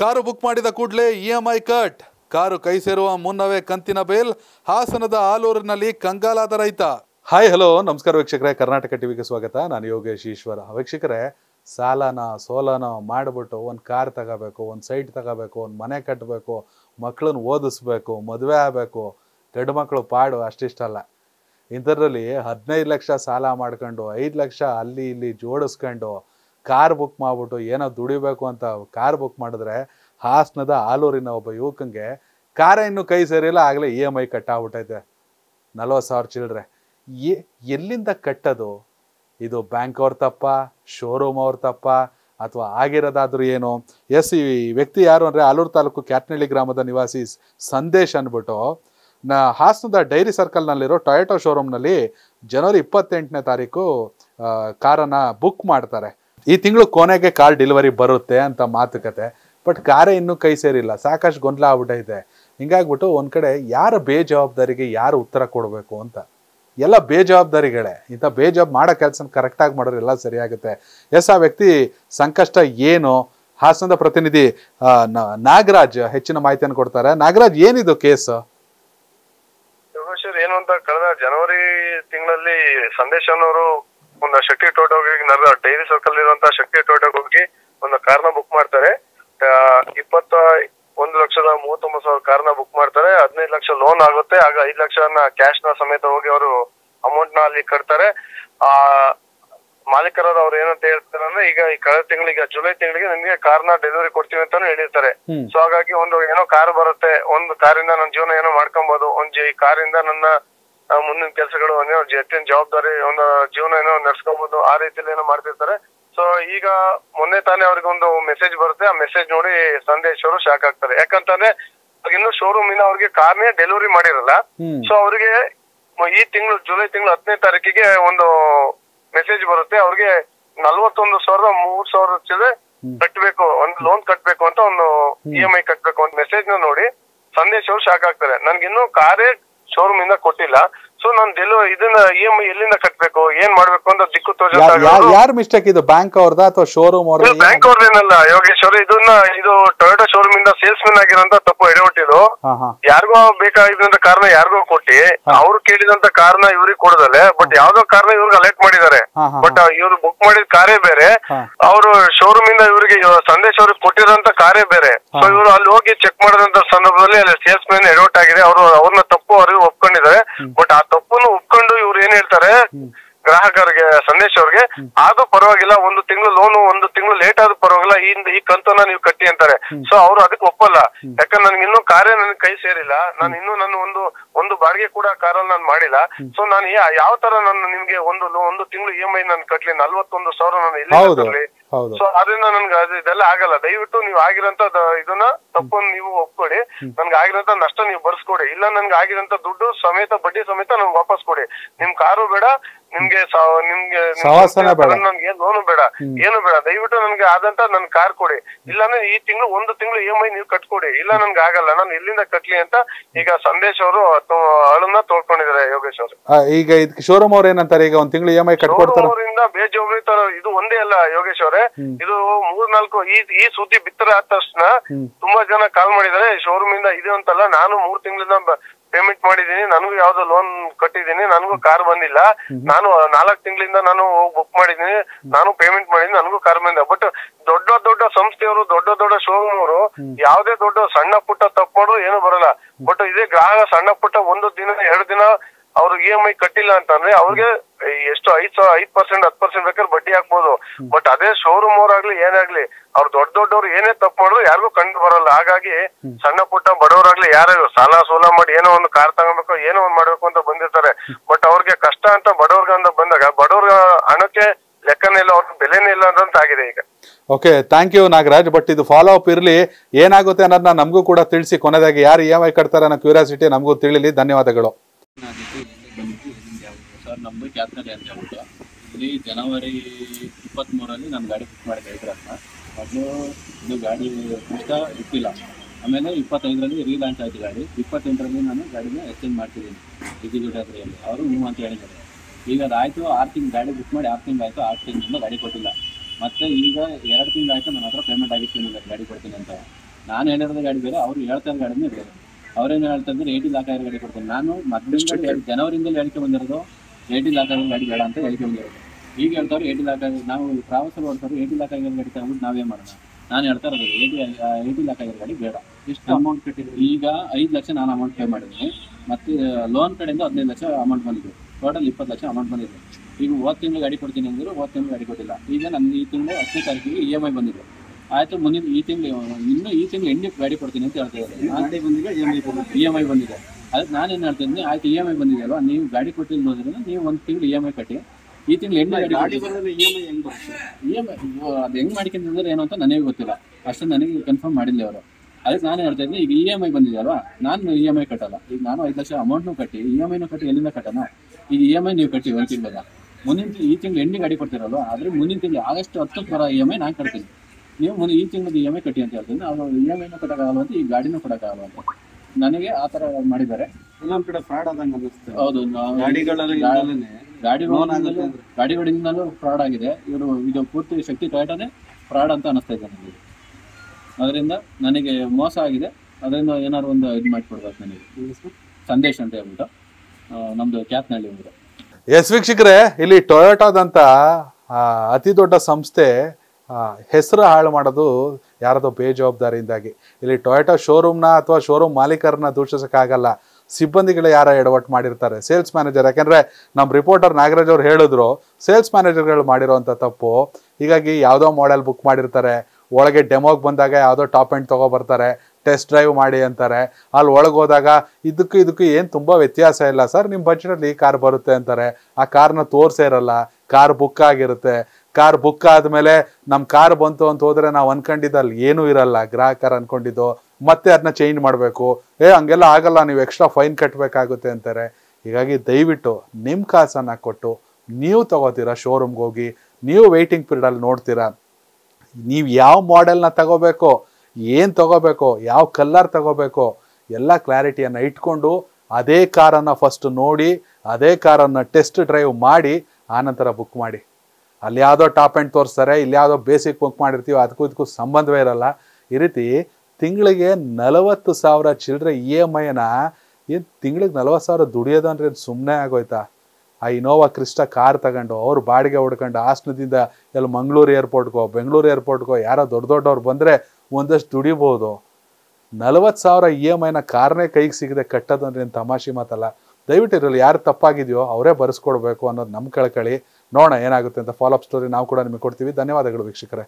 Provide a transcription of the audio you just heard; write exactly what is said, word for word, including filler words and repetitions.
Car book ಮಾಡಿದ ಕೂಡಲೇ EMI cut. Car ಕೈ ಸೇರುವ ಮುನ್ನವೇ ಕಂತಿನ ಬೇಲ್. ಹಾಸನದ ಆಲೂರಿನಲ್ಲಿ ಕಂಗಾಲಾದ ರೈತ. ಹಾಯ್ ಹಲೋ ನಮಸ್ಕಾರ ವೀಕ್ಷಕರೇ, ಕರ್ನಾಟಕ ಟಿವಿಗೆ ಸ್ವಾಗತ. ನಾನು ಯೋಗೇಶ್ ಈಶ್ವರ. ವೀಕ್ಷಕರೇ, ಸಾಲನ ಸೋಲನ ಮಾಡಿಬಿಟ್ಟು ಒಂದು ಕಾರ್ ತಗೋಬೇಕು, ಒಂದು ಸೈಟ್ ತಗೋಬೇಕು, ಒಂದು ಮನೆ ಕಟ್ಟಬೇಕು, ಮಕ್ಕಳನ್ನ ಓದಿಸ್ಬೇಕು, ಮದುವೆ ಆಗಬೇಕು, ಗಂಡು ಮಕ್ಕಳು ಪಾಡು ಅಷ್ಟಿಷ್ಟಲ್ಲ. ಇಂಥದ್ರಲ್ಲಿ ಹದಿನೈದು ಲಕ್ಷ ಸಾಲ ಮಾಡ್ಕೊಂಡು ಐದು ಲಕ್ಷ ಅಲ್ಲಿ ಇಲ್ಲಿ ಜೋಡಿಸ್ಕೊಂಡು ಕಾರ್ ಬುಕ್ ಮಾಡಿಬಿಟ್ಟು ಏನೋ ದುಡಿಬೇಕು ಅಂತ ಕಾರ್ ಬುಕ್ ಮಾಡಿದ್ರೆ ಹಾಸನದ ಆಲೂರಿನ ಒಬ್ಬ ಯುವಕಂಗೆ ಕಾರ ಇನ್ನೂ ಕೈ ಸೇರಿಲ್ಲ, ಆಗಲೇ ಇ ಎಮ್ ಐ ಕಟ್ಟಾಗ್ಬಿಟ್ಟೈತೆ. ನಲ್ವತ್ತು ಸಾವಿರ ಚಿಲ್ಲರೆ. ಎ ಎಲ್ಲಿಂದ ಕಟ್ಟೋದು? ಇದು ಬ್ಯಾಂಕ್ ಅವ್ರ ತಪ್ಪ, ಶೋರೂಮ್ ಅವ್ರ ತಪ್ಪ, ಅಥವಾ ಆಗಿರೋದಾದ್ರೂ ಏನು? ಎಸ್, ಈ ವ್ಯಕ್ತಿ ಯಾರು ಅಂದರೆ ಆಲೂರು ತಾಲೂಕು ಕ್ಯಾಟ್ನಳ್ಳಿ ಗ್ರಾಮದ ನಿವಾಸಿ ಸಂದೇಶ್ ಅಂದ್ಬಿಟ್ಟು ನಾ ಹಾಸನದ ಡೈರಿ ಸರ್ಕಲ್ನಲ್ಲಿರೋ ಟೊಯೋಟೋ ಶೋರೂಮ್ನಲ್ಲಿ ಜನವರಿ ಇಪ್ಪತ್ತೆಂಟನೇ ತಾರೀಕು ಕಾರನ್ನು ಬುಕ್ ಮಾಡ್ತಾರೆ. ಈ ತಿಂಗಳು ಕೊನೆಗೆ ಕಾರ್ ಡೆಲಿವರಿ ಬರುತ್ತೆ ಅಂತ ಮಾತುಕತೆ. ಬಟ್ ಕಾರೇ ಇನ್ನೂ ಕೈ ಸೇರಿಲ್ಲ, ಸಾಕಷ್ಟು ಗೊಂದಲ ಆಗ್ಬಿಟ್ಟೈತೆ. ಹಿಂಗಾಗ್ಬಿಟ್ಟು ಒಂದು ಕಡೆ ಯಾರ ಬೇಜವಾಬ್ದಾರಿಗೆ ಯಾರು ಉತ್ತರ ಕೊಡಬೇಕು ಅಂತ ಎಲ್ಲ ಬೇಜವಾಬ್ದಾರಿಗಳೇ. ಇಂಥ ಬೇಜವಾಬ್ ಮಾಡೋ ಕೆಲಸನ ಕರೆಕ್ಟಾಗಿ ಮಾಡೋರು ಎಲ್ಲ ಸರಿಯಾಗುತ್ತೆ. ಎಸ್, ಆ ವ್ಯಕ್ತಿ ಸಂಕಷ್ಟ ಏನು? ಹಾಸನದ ಪ್ರತಿನಿಧಿ ನಾಗರಾಜ್ ಹೆಚ್ಚಿನ ಮಾಹಿತಿಯನ್ನು ಕೊಡ್ತಾರೆ. ನಾಗರಾಜ್, ಏನಿದು ಕೇಸ್? ಏನು ಅಂತ ಕಳೆದ ಜನವರಿ ತಿಂಗಳಲ್ಲಿ ಸಂದೇಶ್ ಅನ್ನೋರು ಒಂದು ಶಕ್ತಿ ಟೋಟೋಗ ಡೈರಿ ಸರ್ಕಲ್ ಇರುವಂತಹ ಶಕ್ತಿ ಟೋಟೋಗ್ ಹೋಗಿ ಒಂದು ಕಾರ್ನ ಬುಕ್ ಮಾಡ್ತಾರೆ. ಇಪ್ಪತ್ತ ಒಂದು ಲಕ್ಷದ ಮೂವತ್ತೊಂಬತ್ತು ಸಾವಿರ ಕಾರ್ನ ಬುಕ್ ಮಾಡ್ತಾರೆ. ಹದಿನೈದು ಲಕ್ಷ ಲೋನ್ ಆಗುತ್ತೆ. ಆಗ ಐದು ಲಕ್ಷನ ಕ್ಯಾಶ್ ನ ಸಮೇತ ಹೋಗಿ ಅವರು ಅಮೌಂಟ್ ನ ಅಲ್ಲಿ ಕಟ್ತಾರೆ. ಆ ಮಾಲೀಕರಾದ ಅವ್ರು ಏನಂತ ಹೇಳ್ತಾರೆ ಅಂದ್ರೆ, ಈಗ ಈ ಕಳೆದ ತಿಂಗಳಿಗೆ ಜುಲೈ ತಿಂಗಳಿಗೆ ನಿಮ್ಗೆ ಕಾರ್ನ ಡೆಲಿವರಿ ಕೊಡ್ತೀವಿ ಅಂತಾನು ಹೇಳಿರ್ತಾರೆ. ಸೊ ಹಾಗಾಗಿ ಒಂದು ಏನೋ ಕಾರ್ ಬರುತ್ತೆ, ಒಂದು ಕಾರಿಂದ ನನ್ನ ಜೀವನ ಏನೋ ಮಾಡ್ಕೊಬಹುದು, ಒಂದ್ ಈ ಕಾರಿಂದ ನನ್ನ ಮುಂದಿನ ಕೆಲಸಗಳು ಏನೋ ಹೆಚ್ಚಿನ ಜವಾಬ್ದಾರಿ ಒಂದು ಜೀವನ ಏನೋ ನಡ್ಸ್ಕೊಬಹುದು, ಆ ರೀತಿಯಲ್ಲಿ ಏನೋ ಮಾಡ್ತಿರ್ತಾರೆ. ಸೊ ಈಗ ಮೊನ್ನೆ ತಾನೇ ಅವ್ರಿಗೆ ಒಂದು ಮೆಸೇಜ್ ಬರುತ್ತೆ. ಆ ಮೆಸೇಜ್ ನೋಡಿ ಸಂದೇಶ್ ಅವರು ಶಾಕ್ ಆಗ್ತಾರೆ. ಯಾಕಂತಂದ್ರೆ ಇನ್ನು ಶೋರೂಮ್ ಇಂದ ಅವ್ರಿಗೆ ಕಾರ್ನೇ ಡೆಲಿವರಿ ಮಾಡಿರಲ್ಲ. ಸೊ ಅವ್ರಿಗೆ ಈ ತಿಂಗಳು ಜುಲೈ ತಿಂಗಳು ಹತ್ತನೇ ತಾರೀಕಿಗೆ ಒಂದು ಮೆಸೇಜ್ ಬರುತ್ತೆ. ಅವ್ರಿಗೆ ನಲ್ವತ್ತೊಂದು ಸಾವಿರದ ಮೂರ್ ಸಾವಿರದ ಚಿಲ್ಲರೆ ಕಟ್ಬೇಕು, ಒಂದು ಲೋನ್ ಕಟ್ಬೇಕು ಅಂತ, ಒಂದು ಇ ಎಂ ಐ ಕಟ್ಬೇಕು ಅಂತ ಮೆಸೇಜ್ ನ ನೋಡಿ ಸಂದೇಶ್ ಅವರು ಶಾಕ್ ಆಗ್ತಾರೆ. ನನ್ಗಿನ್ನೂ ಕಾರೇ ಶೋರೂಮ್ ಇಂದ ಕೊಟ್ಟಿಲ್ಲ, ಸೊ ನಾನು ಡೆಲಿವರಿ ಇದನ್ನ ಇ ಎಂ ಐ ಎಲ್ಲಿಂದ ಕಟ್ಬೇಕು, ಏನ್ ಮಾಡ್ಬೇಕು ಅಂತ ದಿಕ್ಕು ತೋರಿಸ್ತಾರೆ. ಯಾರ್ ಮಿಸ್ಟೇಕ್ ಇದು? ಬ್ಯಾಂಕ್ ಅವ್ರದ ಅಥವಾ ಶೋರೂಮ್ ಅವ್ರ? ಬ್ಯಾಂಕ್ ಅವ್ರದೇನಲ್ಲ ಯೋಗೇಶ್ ಅವ್ರೆ, ಇದನ್ನ ಇದು ಟೊಯೋಟಾ ಶೋರೂಮ್ ಇಂದ ಸೇಲ್ಸ್ ಮೆನ್ ಆಗಿರೋಂತ ತಪ್ಪು ಎಡವಟ್ಟಿದ್ರು. ಯಾರಿಗೋ ಬೇಕಾಗಿದ್ದಂತ ಕಾರಣ ಯಾರಿಗೋ ಕೊಟ್ಟಿ, ಅವ್ರು ಕೇಳಿದಂತ ಕಾರಣ ಇವ್ರಿಗೆ ಕೊಡದಲ್ಲೇ, ಬಟ್ ಯಾವ್ದೋ ಕಾರಣ ಇವ್ರಿಗೆ ಅಲರ್ಟ್ ಮಾಡಿದ್ದಾರೆ. ಬಟ್ ಇವ್ರು ಬುಕ್ ಮಾಡಿದ ಕಾರೇ ಬೇರೆ, ಅವರು ಶೋರೂಮ್ ಇಂದ ಇವರಿಗೆ ಸಂದೇಶ್ ಅವ್ರಿಗೆ ಕೊಟ್ಟಿರೋಂತ ಕಾರೇ ಬೇರೆ. ಸೊ ಇವ್ರು ಅಲ್ಲಿ ಹೋಗಿ ಚೆಕ್ ಮಾಡಿದಂತ ಸಂದರ್ಭದಲ್ಲಿ ಅಲ್ಲಿ ಸೇಲ್ಸ್ ಮೆನ್ ಎಡವಟ್ ಆಗಿದೆ. ಅವರು ಅವ್ರನ್ನ ತಪ್ಪು ಅವ್ರಿಗೆ ಒಪ್ಕೊಂಡಿದ್ದಾರೆ. ಬಟ್ ಆ ತಪ್ಪನ್ನು ಒಪ್ಕೊಂಡು ಇವ್ರು ಏನ್ ಹೇಳ್ತಾರೆ ಗ್ರಾಹಕರಿಗೆ, ಸಂದೇಶ್ ಅವ್ರಿಗೆ, ಆದ್ರೂ ಪರವಾಗಿಲ್ಲ, ಒಂದು ತಿಂಗಳು ಲೋನು ಒಂದು ತಿಂಗಳು ಲೇಟ್ ಆದ್ರೂ ಪರವಾಗಿಲ್ಲ, ಈ ಈ ಕಂತನ್ನ ನೀವು ಕಟ್ಟಿ ಅಂತಾರೆ. ಸೊ ಅವ್ರು ಅದಕ್ಕೆ ಒಪ್ಪಲ್ಲ. ಯಾಕಂದ್ರೆ ನನ್ಗೆ ಇನ್ನೂ ಕಾರ್ಯ ನನ್ಗೆ ಕೈ ಸೇರಿಲ್ಲ, ನಾನು ಇನ್ನೂ ನನ್ನ ಒಂದು ಒಂದು ಬಾಡಿಗೆ ಕೂಡ ಕಾರಲ್ಲಿ ನಾನು ಮಾಡಿಲ್ಲ. ಸೊ ನಾನು ಯಾವ ತರ ನಾನು ನಿಮ್ಗೆ ಒಂದು ಒಂದು ತಿಂಗಳು ಇ ಎಂ ಐ ನಾನು ಕಟ್ಲಿ, ನಲ್ವತ್ತೊಂದು ಸಾವಿರ ನಾನು ಇಲ್ಲಿ ಕಟ್ಲಿ? ಸೊ ಅದರಿಂದ ನನ್ಗೆ ಇದೆಲ್ಲ ಆಗಲ್ಲ. ದಯವಿಟ್ಟು ನೀವು ಆಗಿರೋಂತ ಇದನ್ನ ತಪ್ಪನ್ನು ನೀವು ಒಪ್ಕೊಡಿ, ನನ್ಗೆ ಆಗಿರೋಂತ ನಷ್ಟ ನೀವು ಬರ್ಸ್ಕೊಡಿ, ಇಲ್ಲ ನನ್ಗೆ ಆಗಿರೋಂತ ದುಡ್ಡು ಸಮೇತ ಬಡ್ಡಿ ಸಮೇತ ನನ್ಗೆ ವಾಪಸ್ ಕೊಡಿ. ನಿಮ್ ಕಾರು ಬೇಡ, ನಿಮ್ಗೆ ನಿಮ್ಗೆ ನನ್ಗೆ ಲೋನು ಬೇಡ, ಏನು ಬೇಡ, ದಯವಿಟ್ಟು ನನ್ಗೆ ಆದಂತ ನನ್ ಕಾರ್ ಕೊಡಿ, ಇಲ್ಲಾಂದ್ರೆ ಈ ತಿಂಗಳು ಒಂದು ತಿಂಗಳು ಇ ಎಂ ಐ ನೀವು ಕಟ್ಕೊಡಿ, ಇಲ್ಲ ನನ್ಗೆ ಆಗಲ್ಲ, ನಾನು ಎಲ್ಲಿಂದ ಕಟ್ಲಿ ಅಂತ ಈಗ ಸಂದೇಶ್ ಅವರು ಅಳನ್ನ ತೋಡ್ಕೊಂಡಿದ್ದಾರೆ ಯೋಗೇಶ್ ಅವರು. ಈಗ ಶೋರೂಮ್ ಅವ್ರು ಏನಂತಾರೆ, ಈಗ ಒಂದ್ ತಿಂಗಳು ಇ ಎಂ ಐ ಕಟ್ಕೊಡ್ತಾರೆ. ಅವರಿಂದ ಬೇಜವಾಬ್ದಾರಿ ತರ ಇದು ಒಂದೇ ಅಲ್ಲ ಯೋಗೇಶ್ ಅವ್ರೆ, ಇದು ಮೂರ್ ನಾಲ್ಕು ಈ ಈ ಸುದ್ದಿ ಬಿತ್ತರ ಆದ ತಕ್ಷಣ ತುಂಬಾ ಜನ ಕಾಲ್ ಮಾಡಿದ್ದಾರೆ ಶೋರೂಮ್ ಇಂದ. ಇದು ಅಂತಲ್ಲ, ನಾನು ಮೂರ್ ತಿಂಗಳಿಂದ ಪೇಮೆಂಟ್ ಮಾಡಿದೀನಿ, ನನಗೂ ಯಾವ್ದೋ ಲೋನ್ ಕಟ್ಟಿದೀನಿ, ನನಗೂ ಕಾರ್ ಬಂದಿಲ್ಲ, ನಾನು ನಾಲ್ಕು ತಿಂಗಳಿಂದ ನಾನು ಬುಕ್ ಮಾಡಿದೀನಿ, ನಾನು ಪೇಮೆಂಟ್ ಮಾಡಿದೀನಿ, ನನಗೂ ಕಾರ್ ಬಂದಿಲ್ಲ. ಬಟ್ ದೊಡ್ಡ ದೊಡ್ಡ ಸಂಸ್ಥೆಯವರು, ದೊಡ್ಡ ದೊಡ್ಡ ಶೋರೂಮ್ ಅವರು ಯಾವ್ದೇ ದೊಡ್ಡ ಸಣ್ಣ ಪುಟ್ಟ ತಪ್ಪು ಮಾಡೋರು ಏನು ಬರಲ್ಲ. ಬಟ್ ಇದೇ ಗ್ರಾಹಕ ಸಣ್ಣ ಪುಟ್ಟ ಒಂದು ದಿನ ಎರಡು ದಿನ ಅವ್ರು ಇ ಎಂ ಐ ಕಟ್ಟಿಲ್ಲ ಅಂತಂದ್ರೆ ಅವ್ರಿಗೆ ಎಷ್ಟು ಐದ್ ಸಾವಿರ ಐದ್ ಪರ್ಸೆಂಟ್ ಹತ್ತು ಪರ್ಸೆಂಟ್ ಬೇಕಾದ್ರೆ ಬಡ್ಡಿ ಹಾಕ್ಬೋದು. ಬಟ್ ಅದೇ ಶೋರೂಮ್ ಅವ್ರಾಗ್ಲಿ ಏನಾಗ್ಲಿ ಅವ್ರು ದೊಡ್ಡ ದೊಡ್ಡವ್ರು ಏನೇ ತಪ್ಪು ಮಾಡಿದ್ರು ಯಾರಿಗೂ ಕಂಡು ಬರಲ್ಲ. ಹಾಗಾಗಿ ಸಣ್ಣ ಪುಟ್ಟ ಬಡವರಾಗ್ಲಿ ಯಾರು ಸಾಲ ಸೋಲ ಮಾಡಿ ಏನೋ ಒಂದು ಕಾರ್ ತಗೋಬೇಕು, ಏನೋ ಒಂದ್ ಮಾಡ್ಬೇಕು ಅಂತ ಬಂದಿರ್ತಾರೆ. ಬಟ್ ಅವ್ರಿಗೆ ಕಷ್ಟ ಅಂತ ಬಡವ್ರಿಗೆ ಅಂತ ಬಂದಾಗ ಬಡವ್ರ ಹಣಕ್ಕೆ ಲೆಕ್ಕನೇ ಇಲ್ಲ, ಅವ್ರಿಗೆ ಬೆಲೆನೇ ಇಲ್ಲ ಅಂತ ಆಗಿದೆ ಈಗ. Okay, thank you Nagaraj. But ಇದು ಫಾಲೋ ಅಪ್ ಇರಲಿ, ಏನಾಗುತ್ತೆ ಅನ್ನೋದನ್ನ ನಮಗೂ ಕೂಡ ತಿಳಿಸಿ. ಕೊನೆಯದಾಗಿ ಯಾರು ಇ ಎಂ ಐ ಕಟ್ತಾರೆ ಅನ್ನೋ ಕ್ಯೂರಿಯಾಸಿಟಿ ನಮಗೂ ತಿಳಿಲಿ. ಧನ್ಯವಾದಗಳು. ಸರ್, ನಮ್ಮದು ಕ್ಯಾತ್ನಳ್ಳಿ ಅಂತ ಹೇಳ್ಬಿಟ್ಟು ಇಲ್ಲಿ ಜನವರಿ ಇಪ್ಪತ್ತ್ಮೂರರಲ್ಲಿ ನಾನು ಗಾಡಿ ಬುಕ್ ಮಾಡಿದೆ. ಇದರನ್ನ ಮೊದಲು ಇದು ಗಾಡಿ ಇಷ್ಟ ಇಟ್ಟಿಲ್ಲ, ಆಮೇಲೆ ಇಪ್ಪತ್ತೈದರಲ್ಲಿ ರೀಲಾಂಚ್ ಆಯಿತು ಗಾಡಿ. ಇಪ್ಪತ್ತೆಂಟರಲ್ಲಿ ನಾನು ಗಾಡಿನ ಎಕ್ಸ್ಚೇಂಜ್ ಮಾಡ್ತಿದ್ದೀನಿ ಎಕ್ಸಿಕ್ಯೂಟಿವ್ರಲ್ಲಿ, ಅವರು ಹ್ಞೂ ಅಂತ ಹೇಳಿದ್ದಾರೆ. ಈಗ ಅದಾಯಿತು, ಆರು ತಿಂಗ್ ಗಾಡಿ ಬುಕ್ ಮಾಡಿ ಆರು ತಿಂಗ್ ಆಯಿತು, ಆರು ತಿಂಗಳಿಂದ ಗಾಡಿ ಕೊಟ್ಟಿಲ್ಲ. ಮತ್ತು ಈಗ ಎರಡು ತಿಂಗಳಾಯಿತು ನನ್ನ ಹತ್ರ ಪೇಮೆಂಟ್ ಆಗಿತ್ತು, ಗಾಡಿ ಕೊಡ್ತೀನಿ ಅಂತ. ನಾನು ಹೇಳಿರೋದು ಗಾಡಿ ಬೇರೆ, ಅವರು ಹೇಳ್ತಾ ಇರೋ ಗಾಡಿನೇ ಬೇರೆ. ಅವರೇನು ಹೇಳ್ತಾ ಇದ್ದಾರೆ ಏಯ್ಟಿ ಲಾಕ್ ಆಗಿರೋ ಗಾಡಿ ಕೊಡ್ತೀನಿ, ನಾನು ಮೊದಲಿಂದ ಜನವರಿಯಿಂದಲೇ ಹೇಳಿಕೆ ಬಂದಿರೋದು ಏಯ್ಟಿ ಲಾಕ್ ಆಗಿರೋ ಗಾಡಿ ಬೇಡ ಅಂತ ಹೇಳಿಕೆ ಬಂದಿರೋದು. ಈಗ ಹೇಳ್ತಾವ್ರು ಏಯ್ಟಿ ಲಾಕ್ ಆಗಿ ನಾವು ಟ್ರಾವೆಲ್ಸಲ್ಲಿ ಓಡ್ತಾರೆ ಏಯ್ಟಿ ಲಾಕ್ ಆಗಿರೋ ಗಾಡಿ ತಗೊಂಡು ನಾವೇನು ಮಾಡೋಣ. ನಾನು ಹೇಳ್ತಾ ಇರೋದು ಏಯ್ಟಿ ಏಯ್ಟಿ ಲಾಕ್ ಆಗಿರೋ ಗಾಡಿ ಬೇಡ. ಎಷ್ಟು ಅಮೌಂಟ್ ಕಟ್ಟಿದ್ರು? ಈಗ ಐದು ಲಕ್ಷ ನಾನು ಅಮೌಂಟ್ ಪೇ ಮಾಡಿದ್ದೀನಿ, ಮತ್ತು ಲೋನ್ ಕಡೆಯಿಂದ ಹದಿನೈದು ಲಕ್ಷ ಅಮೌಂಟ್ ಬಂದಿದೆ, ಟೋಟಲ್ ಇಪ್ಪತ್ತು ಲಕ್ಷ ಅಮೌಂಟ್ ಬಂದಿದೆ. ಈಗ ಹೋದ ತಿಂಗಳು ಗಾಡಿ ಕೊಡ್ತೀನಿ ಅಂದರು, ಹೋದ ತಿಂಗಳು ಗಾಡಿ ಕೊಟ್ಟಿಲ್ಲ. ಈಗ ನನ್ನ ಈ ತಿಂಗಳು ಹತ್ತನೇ ತಾರೀಕಿಗೆ ಇ ಎಮ್ ಐ ಬಂದಿದೆ, ಆಯಿತು ಮುಂದಿನ ಈ ತಿಂಗಳು ಇನ್ನೂ ಈ ತಿಂಗಳು ಎಂಡಿ ಗಾಡಿ ಕೊಡ್ತೀನಿ ಅಂತ ಹೇಳ್ತಾ ಇದ್ದಾರೆ. ಗಾಡಿ ಬಂದಿದೆ, ಇ ಎಮ್ ಐ ಬಂದಿದೆ, ಇ ಎಮ್ ಐ ಬಂದಿದೆ. ಅದಕ್ಕೆ ನಾನೇನು ಹೇಳ್ತೀನಿ, ಆಯಿತು ಇ ಎಮ್ ಐ ಬಂದಿದೆ ಅಲ್ವಾ, ನೀವು ಗಾಡಿ ಕೊಟ್ಟಿಲ್ಲ ಅಂದ್ರೆ ನೀವು ಒಂದು ತಿಂಗಳು ಇ ಎಮ್ ಐ ಕಟ್ಟಿ, ಈ ತಿಂಗಳು ಎಂಟು ಗಾಡಿ ಬಂದರೆ ಇ ಎಮ್ ಐ ಹೆಂಗೆ ಬರ್ತದೆ, ಇ ಎಮ್ ಐ ಅದು ಹೆಂಗೆ ಮಾಡ್ಕೊಂಡ್ರೆ ಏನು ಅಂತ ನನಗೆ ಗೊತ್ತಿಲ್ಲ, ಅಷ್ಟೇ ನನಗೆ ಕನ್ಫರ್ಮ್ ಮಾಡಿಲ್ಲ ಅವರು. ಅದಕ್ಕೆ ನಾನು ಹೇಳ್ತಾ ಇದ್ದೀನಿ, ಈಗ ಇ ಎಮ್ ಐ ಬಂದಿದೆಯಲ್ವಾ, ನಾನು ಇ ಎಮ್ ಐ ಕಟ್ಟಲ್ಲ. ಈಗ ನಾನು ಐದು ಲಕ್ಷ ಅಮೌಂಟ್ನು ಕಟ್ಟಿ ಇ ಎಮ್ ಐನು ಕಟ್ಟಿ ಎಲ್ಲಿಂದ ಕಟ್ಟೋಣ? ಈಗ ಇ ಎಮ್ ಐ ನೀವು ಕಟ್ಟಿ ಒಂದು ತಿಂಗಳ, ಮುಂದಿನ ಈ ತಿಂಗಳು ಎಂಟು ಗಾಡಿ ಕೊಡ್ತೀರಲ್ವ, ಆದರೆ ಮುಂದಿನ ತಿಂಗಳು ಆಗಸ್ಟ್ ಹತ್ತಕ್ಕೆ ಬರೋ ಇ ಎಮ್ ಐ ನಾನು ಕಟ್ತೀನಿ, ನೀವು ಮುಂದೆ ಈ ತಿಂಗಳದ್ದು ಇ ಎಮ್ ಐ ಕಟ್ಟಿ ಅಂತ ಹೇಳ್ತೀನಿ. ಅವರು ಇ ಎಮ್ ಐನು ಕಟ್ಟೋಕ್ಕಾಗಲ್ಲ ಅಂತ, ಈ ಗಾಡಿನೂ ಕೊಡೋಕ್ಕಾಗಲ್ಲ ಅಂತ ನನಗೆ ಆ ಥರ ಮಾಡಿದ್ದಾರೆ. ಇನ್ನೊಂದು ಕಡೆ ಫ್ರಾಡ್ ಆದಂಗೆ ಅನ್ನಿಸ್ತು. ಹೌದು, ಗಾಡಿಗಳಲ್ಲೇ ಗಾಡಿಗಳಿಂದಲೂ ಗಾಡಿಗಳಿಂದಲೂ ಫ್ರಾಡ್ ಆಗಿದೆ. ಇವರು ಇದು ಪೂರ್ತಿ ಶಕ್ತಿ ಟೊಯೋಟಾನೇ ಫ್ರಾಡ್ ಅಂತ ಅನ್ನಿಸ್ತಾ ಇದೆ ನನಗೆ. ಅದರಿಂದ ನನಗೆ ಮೋಸ ಆಗಿದೆ, ಅದರಿಂದ ಏನಾದ್ರು ಒಂದು ಇದು ಮಾಡಿಕೊಡ್ಬೇಕು ನನಗೆ. ಸಂದೇಶ್ ಅಂತ ಹೇಳ್ಬಿಟ್ಟು ನಮ್ಮದು ಕ್ಯಾತ್ನಳ್ಳಿ ಊರು. ಎಸ್ ವೀಕ್ಷಕರೇ, ಇಲ್ಲಿ ಟೊಯೋಟಾದಂಥ ಅತಿ ದೊಡ್ಡ ಸಂಸ್ಥೆ ಹೆಸರು ಹಾಳು ಮಾಡೋದು ಯಾರದೋ ಬೇಜವಾಬ್ದಾರಿಯಿಂದಾಗಿ. ಇಲ್ಲಿ ಟೊಯೋಟಾ ಶೋರೂಮ್ನ ಅಥವಾ ಶೋರೂಮ್ ಮಾಲೀಕರನ್ನ ದೂಷಿಸೋಕ್ಕಾಗಲ್ಲ, ಸಿಬ್ಬಂದಿಗಳು ಯಾರ ಎಡವಟ್ಟು ಮಾಡಿರ್ತಾರೆ, ಸೇಲ್ಸ್ ಮ್ಯಾನೇಜರ್. ಯಾಕೆಂದರೆ ನಮ್ಮ ರಿಪೋರ್ಟರ್ ನಾಗರಾಜ್ ಅವ್ರು ಹೇಳಿದ್ರು, ಸೇಲ್ಸ್ ಮ್ಯಾನೇಜರ್ಗಳು ಮಾಡಿರೋವಂಥ ತಪ್ಪು. ಹೀಗಾಗಿ ಯಾವುದೋ ಮಾಡೆಲ್ ಬುಕ್ ಮಾಡಿರ್ತಾರೆ, ಒಳಗೆ ಡೆಮೋಗೆ ಬಂದಾಗ ಯಾವುದೋ ಟಾಪ್ ಎಂಡ್ ತೊಗೊಬರ್ತಾರೆ, ಟೆಸ್ಟ್ ಡ್ರೈವ್ ಮಾಡಿ ಅಂತಾರೆ. ಅಲ್ಲಿ ಒಳಗೆ ಹೋದಾಗ ಇದಕ್ಕೂ ಇದಕ್ಕೂ ಏನು ತುಂಬ ವ್ಯತ್ಯಾಸ ಇಲ್ಲ ಸರ್, ನಿಮ್ಮ ಬಜೆಟಲ್ಲಿ ಈ ಕಾರ್ ಬರುತ್ತೆ ಅಂತಾರೆ. ಆ ಕಾರ್ನ ತೋರಿಸಿರಲ್ಲ, ಕಾರ್ ಬುಕ್ ಆಗಿರುತ್ತೆ. ಕಾರ್ ಬುಕ್ ಆದಮೇಲೆ ನಮ್ಮ ಕಾರ್ ಬಂತು ಅಂತ ಹೋದರೆ ನಾವು ಅಂದ್ಕೊಂಡಿದ್ದು ಅಲ್ಲಿ ಏನೂ ಇರಲ್ಲ, ಗ್ರಾಹಕರು ಅಂದ್ಕೊಂಡಿದ್ದು. ಮತ್ತೆ ಅದನ್ನ ಚೇಂಜ್ ಮಾಡಬೇಕು, ಏ ಹಂಗೆಲ್ಲ ಆಗಲ್ಲ, ನೀವು ಎಕ್ಸ್ಟ್ರಾ ಫೈನ್ ಕಟ್ಟಬೇಕಾಗುತ್ತೆ ಅಂತಾರೆ. ಹೀಗಾಗಿ ದಯವಿಟ್ಟು ನಿಮ್ಮ ಕಾಸನ್ನು ಕೊಟ್ಟು ನೀವು ತೊಗೋತೀರ, ಶೋರೂಮ್ಗೆ ಹೋಗಿ ನೀವು ವೆಯ್ಟಿಂಗ್ ಪೀರಿಯಡಲ್ಲಿ ನೋಡ್ತೀರಾ, ನೀವು ಯಾವ ಮಾಡೆಲ್ನ ತಗೋಬೇಕು, ಏನು ತಗೋಬೇಕು, ಯಾವ ಕಲರ್ ತಗೋಬೇಕು, ಎಲ್ಲ ಕ್ಲಾರಿಟಿಯನ್ನು ಇಟ್ಕೊಂಡು ಅದೇ ಕಾರನ್ನು ಫಸ್ಟ್ ನೋಡಿ, ಅದೇ ಕಾರನ್ನು ಟೆಸ್ಟ್ ಡ್ರೈವ್ ಮಾಡಿ, ಆನಂತರ ಬುಕ್ ಮಾಡಿ. ಅಲ್ಲಿ ಯಾವುದೋ ಟಾಪ್ ಆ್ಯಂಡ್ ತೋರಿಸ್ತಾರೆ, ಇಲ್ಲಿ ಯಾವುದೋ ಬೇಸಿಕ್ ಬುಕ್ ಮಾಡಿರ್ತೀವಿ, ಅದಕ್ಕೂ ಇದಕ್ಕೂ ಸಂಬಂಧವೇ ಇರಲ್ಲ. ಈ ರೀತಿ ತಿಂಗಳಿಗೆ ನಲವತ್ತು ಸಾವಿರ ಚಿಲ್ಲರೆ ಇ ಎಮ್ ಐನ, ಏನು ತಿಂಗಳಿಗೆ ನಲ್ವತ್ತು ಸಾವಿರ ದುಡಿಯೋದು ಅಂದರೆ ಇದು ಸುಮ್ಮನೆ ಆಗೋಯ್ತಾ? ಆ ಇನೋವಾ ಕ್ರಿಸ್ಟಾ ಕಾರ್ ತಗೊಂಡು ಅವ್ರು ಬಾಡಿಗೆ ಹುಡ್ಕೊಂಡು ಹಾಸನದಿಂದ ಎಲ್ಲ ಮಂಗಳೂರು ಏರ್ಪೋರ್ಟ್ಗೋ ಬೆಂಗಳೂರು ಏರ್ಪೋರ್ಟ್ಗೋ ಯಾರೋ ದೊಡ್ಡ ದೊಡ್ಡವ್ರು ಬಂದರೆ ಒಂದಷ್ಟು ದುಡಿಬೋದು. ನಲ್ವತ್ತು ಸಾವಿರ ಇ ಎಮ್ ಐನ ಕಾರ್ನೇ ಕೈಗೆ ಸಿಗದೆ ಕಟ್ಟೋದಂದ್ರೆ ಏನು ತಮಾಷೆ ಮಾತಲ್ಲ. ದಯವಿಟ್ಟು ಇರಲಿ, ಯಾರು ತಪ್ಪಾಗಿದೆಯೋ ಅವರೇ ಬರೆಸ್ಕೊಡ್ಬೇಕು ಅನ್ನೋದು ನಮ್ಮ ಕಳ್ಕಳಿ. ನೋಡೋಣ ಏನಾಗುತ್ತೆ ಅಂತ ಫಾಲೋಅಪ್ ಸ್ಟೋರಿ ನಾವು ಕೂಡ ನಿಮಗೆ ಕೊಡ್ತೀವಿ. ಧನ್ಯವಾದಗಳು ವೀಕ್ಷಕರೇ.